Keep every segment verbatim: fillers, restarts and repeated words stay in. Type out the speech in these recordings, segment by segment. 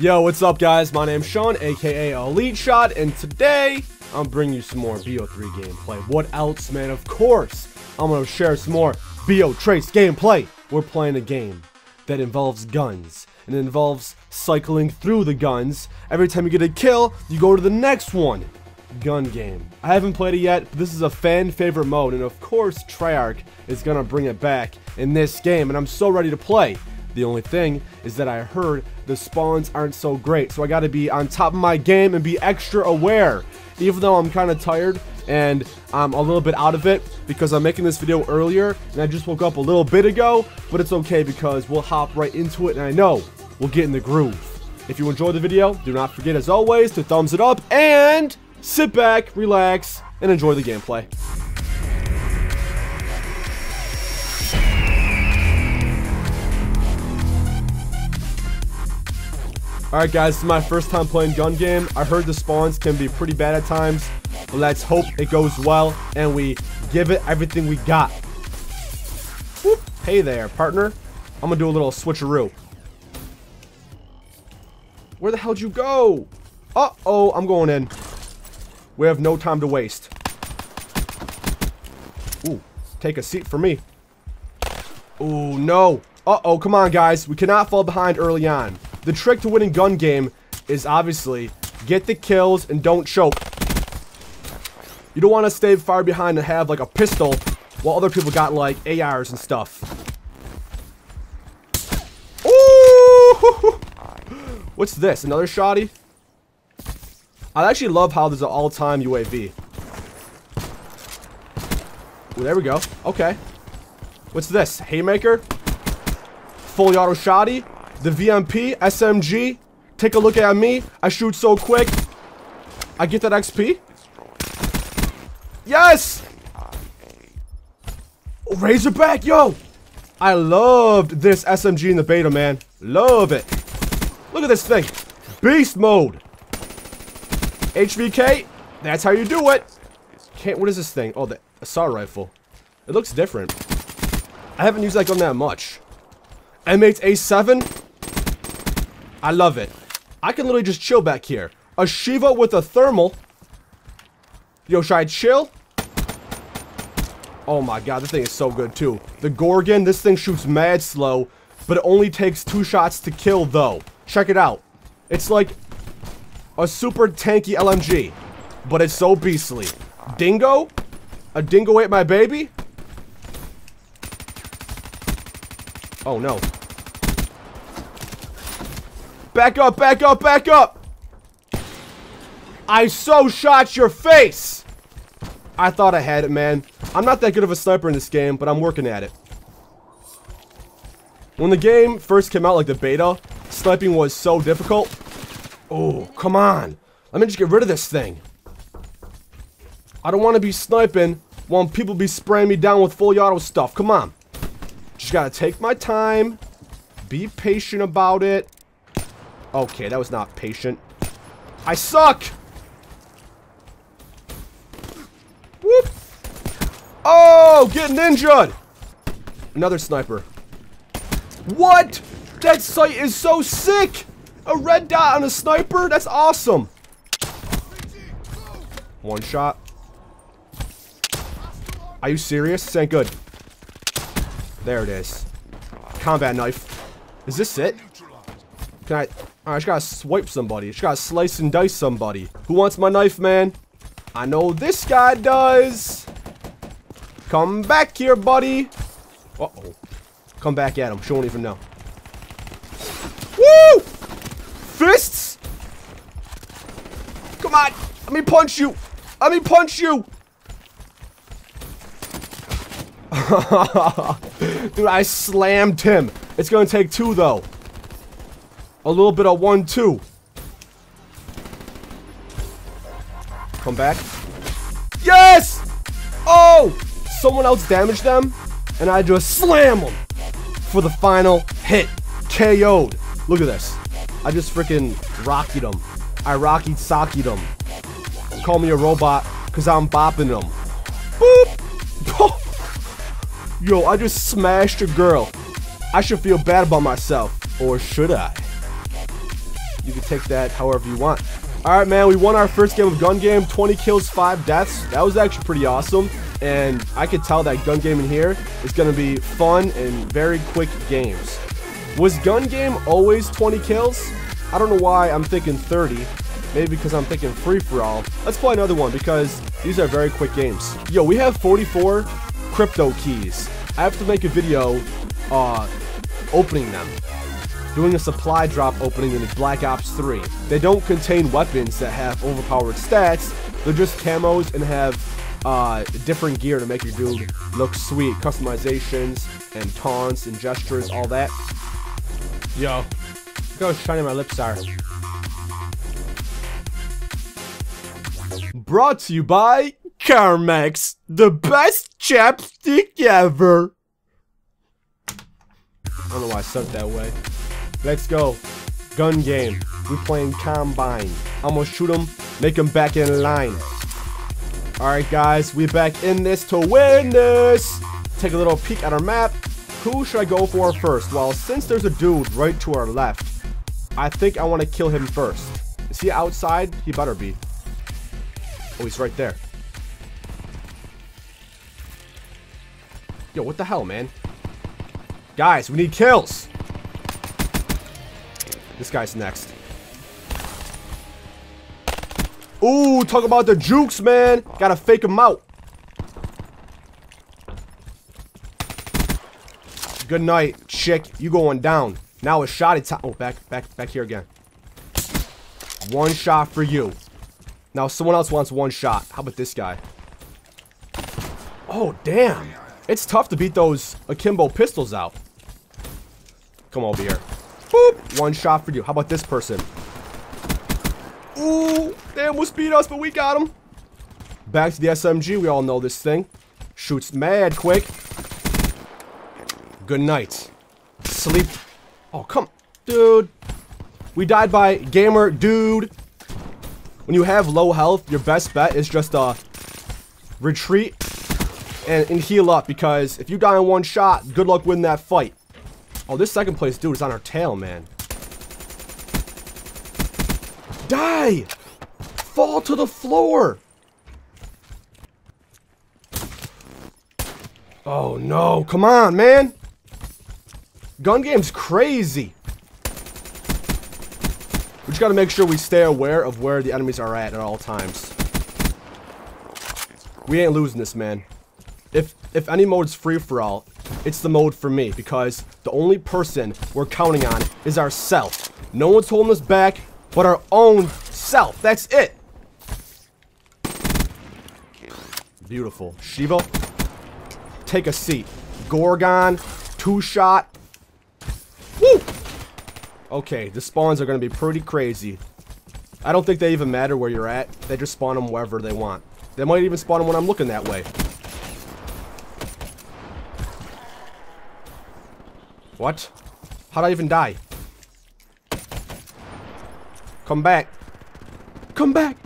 Yo, what's up guys? My name's Sean, aka Elite Shot, and today I'm bringing you some more B O three gameplay. What else, man? Of course, I'm gonna share some more B O Trace gameplay. We're playing a game that involves guns, and it involves cycling through the guns. Every time you get a kill, you go to the next one. Gun game. I haven't played it yet, but this is a fan favorite mode, and of course Treyarch is gonna bring it back in this game, and I'm so ready to play. The only thing is that I heard the spawns aren't so great, so I gotta be on top of my game and be extra aware. Even though I'm kind of tired and I'm a little bit out of it because I'm making this video earlier and I just woke up a little bit ago, but it's okay because we'll hop right into it and I know we'll get in the groove. If you enjoyed the video, do not forget as always to thumbs it up and sit back, relax, and enjoy the gameplay. Alright guys, this is my first time playing gun game. I heard the spawns can be pretty bad at times, but let's hope it goes well and we give it everything we got. Whoop. Hey there, partner. I'm gonna do a little switcheroo. Where the hell'd you go? Uh-oh, I'm going in. We have no time to waste. Ooh, take a seat for me. Ooh, no. Uh-oh, come on guys. We cannot fall behind early on. The trick to winning gun game is obviously get the kills and don't choke. You don't want to stay far behind and have like a pistol while other people got like A Rs and stuff. Ooh! What's this? Another shotty? I actually love how there's an all-time U A V. Ooh, there we go. Okay. What's this? Haymaker? Fully auto shotty? The V M P, S M G, take a look at me. I shoot so quick. I get that X P. Yes! Oh, Razorback, yo! I loved this S M G in the beta, man. Love it. Look at this thing. Beast mode. H V K, that's how you do it. Can't, what is this thing? Oh, the assault rifle. It looks different. I haven't used that gun that much. M eight A seven. I love it. I can literally just chill back here. A Shiva with a thermal. Yo, should I chill? Oh my god, this thing is so good too. The Gorgon, this thing shoots mad slow, but it only takes two shots to kill though. Check it out. It's like a super tanky L M G, but it's so beastly. Dingo? A dingo ate my baby? Oh no. Back up, back up, back up! I so shot your face! I thought I had it, man. I'm not that good of a sniper in this game, but I'm working at it. When the game first came out, like the beta, sniping was so difficult. Oh, come on. Let me just get rid of this thing. I don't want to be sniping while people be spraying me down with fully auto stuff. Come on. Just gotta take my time. Be patient about it. Okay, that was not patient. I suck! Whoop! Oh, getting injured! Another sniper. What? That sight is so sick! A red dot on a sniper? That's awesome! One shot. Are you serious? This ain't good. There it is. Combat knife. Is this it? Can I... I just gotta swipe somebody. I just gotta slice and dice somebody. Who wants my knife, man? I know this guy does. Come back here, buddy. Uh-oh. Come back at him. She won't even know. Woo! Fists? Come on. Let me punch you. Let me punch you. Dude, I slammed him. It's gonna take two, though. A little bit of one, two. Come back. Yes! Oh! Someone else damaged them, and I just slam them for the final hit. K O'd. Look at this. I just freaking rockied them. I rockied sockied them. Call me a robot, because I'm bopping them. Boop! Yo, I just smashed a girl. I should feel bad about myself. Or should I? you can take that however you want. All right, man, we won our first game of gun game, twenty kills, five deaths. That was actually pretty awesome. And I could tell that gun game in here is going to be fun and very quick games. Was gun game always twenty kills? I don't know why I'm thinking thirty. Maybe because I'm thinking free-for-all. Let's play another one because these are very quick games. Yo, we have forty-four crypto keys. I have to make a video uh, opening them. Doing a supply drop opening in Black Ops three. They don't contain weapons that have overpowered stats. They're just camos and have uh, different gear to make your dude look sweet. Customizations and taunts and gestures, all that. Yo, look how shiny my lips are. Brought to you by Carmex, the best chapstick ever. I don't know why I said that way. Let's go. Gun game. We're playing Combine. I'm gonna shoot him, make him back in line. Alright, guys, we're back in this to win this. Take a little peek at our map. Who should I go for first? Well, since there's a dude right to our left, I think I want to kill him first. Is he outside? He better be. Oh, he's right there. Yo, what the hell, man? Guys, we need kills. This guy's next. Ooh, talk about the jukes, man. Gotta fake him out. Good night, chick. You going down. Now it's shotty time. Oh, back, back, back here again. One shot for you. Now someone else wants one shot. How about this guy? Oh, damn. It's tough to beat those akimbo pistols out. Come over here. Boop. One shot for you. How about this person? Ooh, they almost beat us, but we got him. Back to the S M G. We all know this thing. Shoots mad quick. Good night. Sleep. Oh, come. Dude. We died by gamer dude. When you have low health, your best bet is just uh, retreat and, and heal up, because if you die in one shot, good luck winning that fight. Oh, this second place dude is on our tail, man. Die! Fall to the floor! Oh no, come on, man! Gun game's crazy! We just gotta make sure we stay aware of where the enemies are at at all times. We ain't losing this, man. If if any mode's free-for-all, it's the mode for me, because the only person we're counting on is ourself. No one's holding us back but our own self. That's it. Beautiful. Shiva, take a seat. Gorgon, two-shot. Woo! Okay, the spawns are going to be pretty crazy. I don't think they even matter where you're at. They just spawn them wherever they want. They might even spawn them when I'm looking that way. What? How'd I even die? Come back. Come back.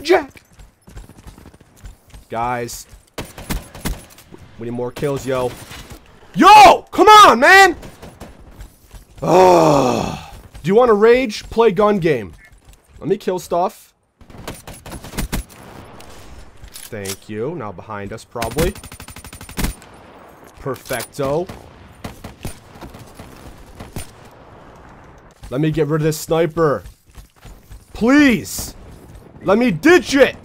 Jack. Guys. We need more kills, yo. Yo! Come on, man! Oh. Do you want to rage? Play gun game. Let me kill stuff. Thank you. Now behind us, probably. Perfecto. Let me get rid of this sniper. Please. Let me ditch it.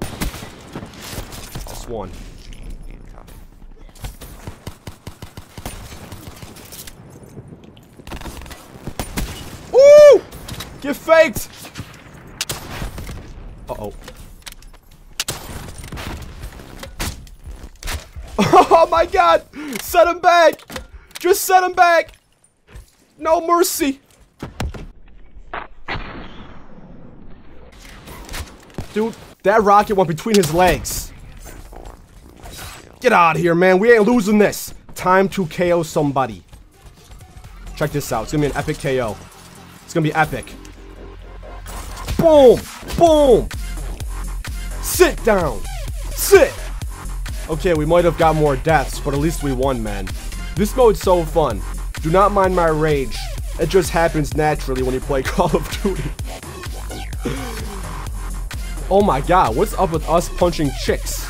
That's one. Get faked! Uh-oh. Oh my god! Set him back! Just set him back! No mercy! Dude, that rocket went between his legs. Get out of here, man. We ain't losing this. Time to K O somebody. Check this out. It's gonna be an epic K O. It's gonna be epic. Boom! Boom! Sit down! Sit! Okay, we might have got more deaths, but at least we won, man. This mode's so fun. Do not mind my rage. It just happens naturally when you play Call of Duty. Oh my god, what's up with us punching chicks?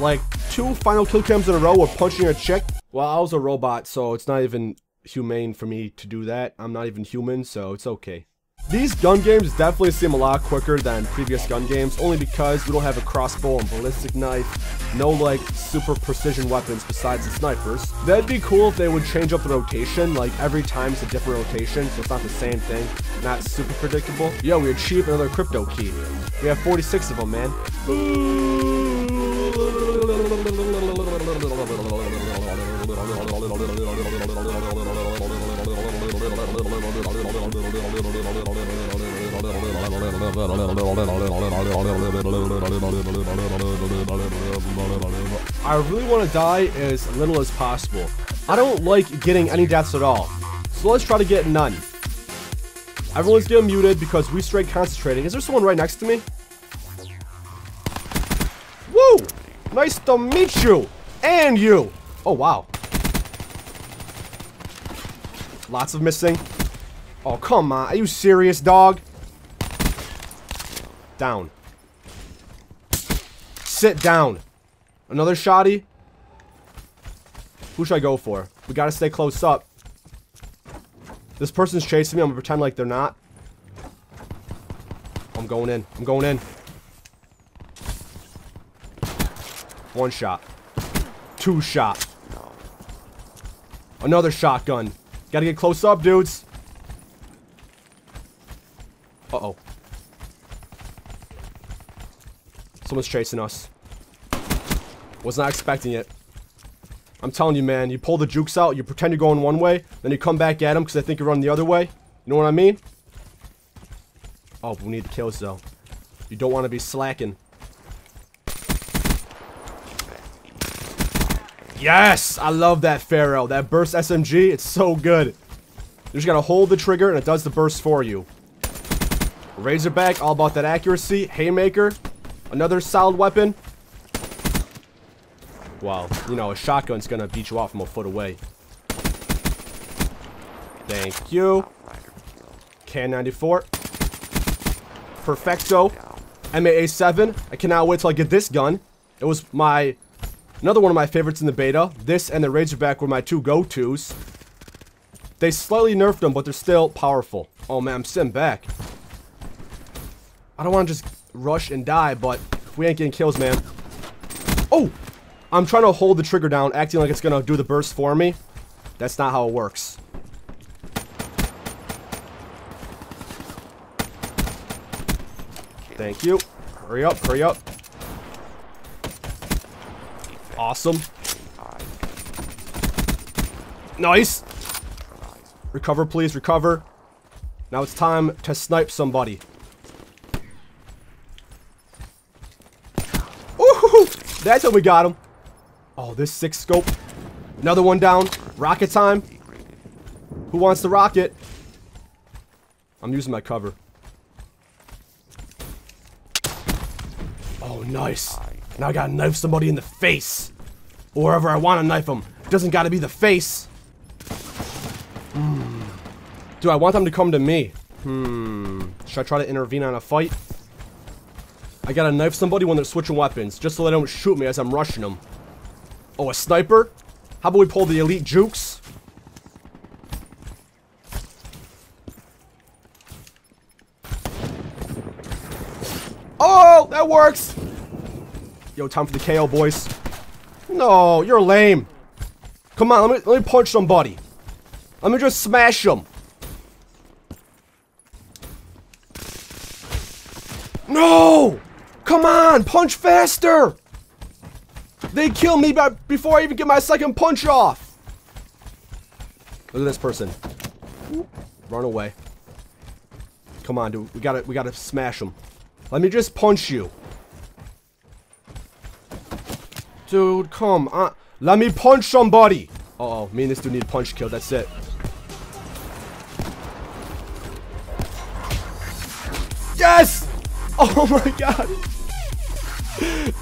Like, two final kill cams in a row with punching a chick? Well, I was a robot, so it's not even humane for me to do that. I'm not even human, so it's okay. These gun games definitely seem a lot quicker than previous gun games, only because we don't have a crossbow and ballistic knife, no like super precision weapons besides the snipers. That'd be cool if they would change up the rotation, like every time it's a different rotation, so it's not the same thing, not super predictable. Yo, we achieved another crypto key. We have forty-six of them, man. I really want to die as little as possible. I don't like getting any deaths at all, so let's try to get none. Everyone's getting muted because we straight concentrating. Is there someone right next to me? Woo! Nice to meet you! And you! Oh wow. Lots of missing. Oh come on, are you serious, dog? Down. Sit down. Another shoddy. Who should I go for? We gotta stay close up. This person's chasing me. I'm gonna pretend like they're not. I'm going in. I'm going in. One shot. Two shot. Another shotgun. Gotta get close up, dudes. Uh-oh. Someone's chasing us. Was not expecting it. I'm telling you, man, you pull the jukes out, you pretend you're going one way, then you come back at them because they think you're running the other way. You know what I mean? Oh, but we need the kills, though. You don't want to be slacking. Yes! I love that Pharaoh. That burst S M G, it's so good. You just gotta hold the trigger and it does the burst for you. Razorback, all about that accuracy. Haymaker, another solid weapon. Well, you know, a shotgun's gonna beat you out from a foot away. Thank you. K ninety-four. Perfecto. M A A seven. I cannot wait till I get this gun. It was my... Another one of my favorites in the beta. This and the Razorback were my two go-tos. They slightly nerfed them, but they're still powerful. Oh man, I'm sitting back. I don't want to just rush and die, but we ain't getting kills, man. Oh! I'm trying to hold the trigger down, acting like it's gonna do the burst for me. That's not how it works. Thank you. Hurry up, hurry up. Awesome. Nice. Recover, please, recover. Now it's time to snipe somebody. Ooh, that's how we got him. Oh, this six scope. Another one down. Rocket time. Who wants the rocket? I'm using my cover. Oh, nice. Now I gotta knife somebody in the face. Or wherever I wanna knife them. Doesn't gotta be the face. Mm. Dude, I want them to come to me. Hmm. Should I try to intervene on a fight? I gotta knife somebody when they're switching weapons, just so they don't shoot me as I'm rushing them. Oh, a sniper? How about we pull the elite jukes? Oh, that works! Yo, time for the K O, boys. No, you're lame. Come on, let me, let me punch somebody. Let me just smash them. No! Come on, punch faster! They kill me by, before I even get my second punch off. Look at this person. Run away. Come on, dude. We gotta, we gotta smash them. Let me just punch you. Dude, come on. Let me punch somebody. Uh oh, me and this dude need a punch kill. That's it. Yes! Oh my god.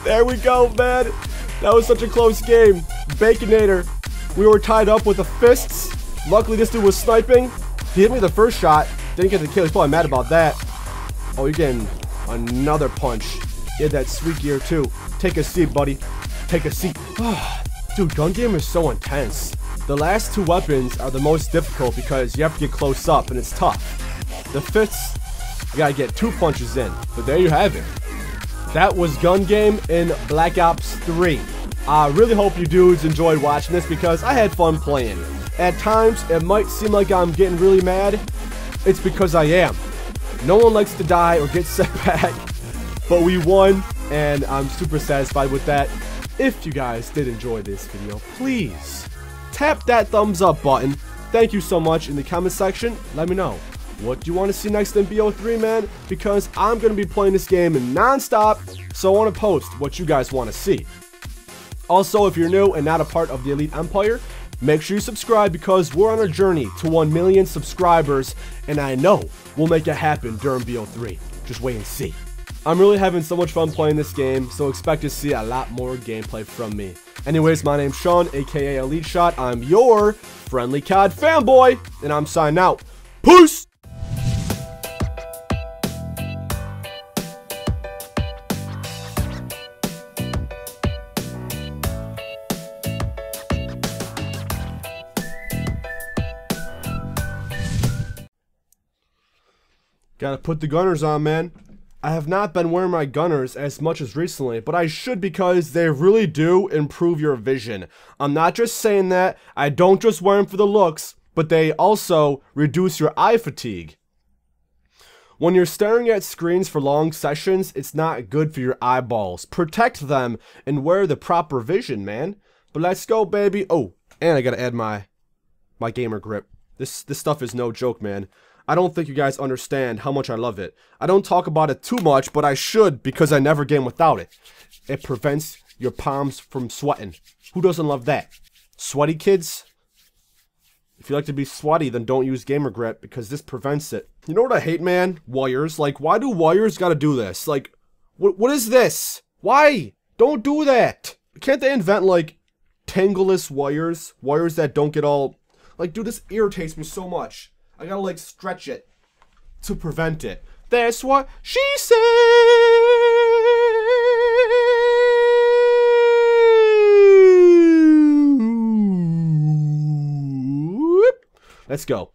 There we go, man. That was such a close game. Baconator. We were tied up with the fists. Luckily, this dude was sniping. He hit me the first shot, didn't get the kill. He's probably mad about that. Oh, you're getting another punch. He had that sweet gear too. Take a seat, buddy. Take a seat. Dude, gun game is so intense. The last two weapons are the most difficult because you have to get close up and it's tough. The fifths, you gotta get two punches in. But there you have it. That was gun game in Black Ops three. I really hope you dudes enjoyed watching this because I had fun playing. At times, it might seem like I'm getting really mad. It's because I am. No one likes to die or get set back, but we won, and I'm super satisfied with that. If you guys did enjoy this video, please tap that thumbs up button. Thank you so much. In the comment section, let me know. What do you want to see next in B O three, man? Because I'm going to be playing this game non-stop, so I want to post what you guys want to see. Also, if you're new and not a part of the Elite Empire, make sure you subscribe because we're on a journey to one million subscribers, and I know we'll make it happen during B O three. Just wait and see. I'm really having so much fun playing this game, so expect to see a lot more gameplay from me. Anyways, my name's Sean, aka Elite Shot. I'm your friendly C O D fanboy, and I'm signing out. Peace! Gotta put the gunners on, man. I have not been wearing my gunners as much as recently, but I should because they really do improve your vision. I'm not just saying that. I don't just wear them for the looks, but they also reduce your eye fatigue. When you're staring at screens for long sessions, it's not good for your eyeballs. Protect them and wear the proper vision, man. But let's go, baby. Oh, and I gotta add my my gamer grip. This, this stuff is no joke, man. I don't think you guys understand how much I love it. I don't talk about it too much, but I should because I never game without it. It prevents your palms from sweating. Who doesn't love that? Sweaty kids? If you like to be sweaty, then don't use GamerGrip because this prevents it. You know what I hate, man? Wires. Like, why do wires gotta do this? Like, what what is this? Why? Don't do that. Can't they invent, like, tangleless wires? Wires that don't get all... Like, dude, this irritates me so much. I gotta, like, stretch it to prevent it. That's what she said. Let's go.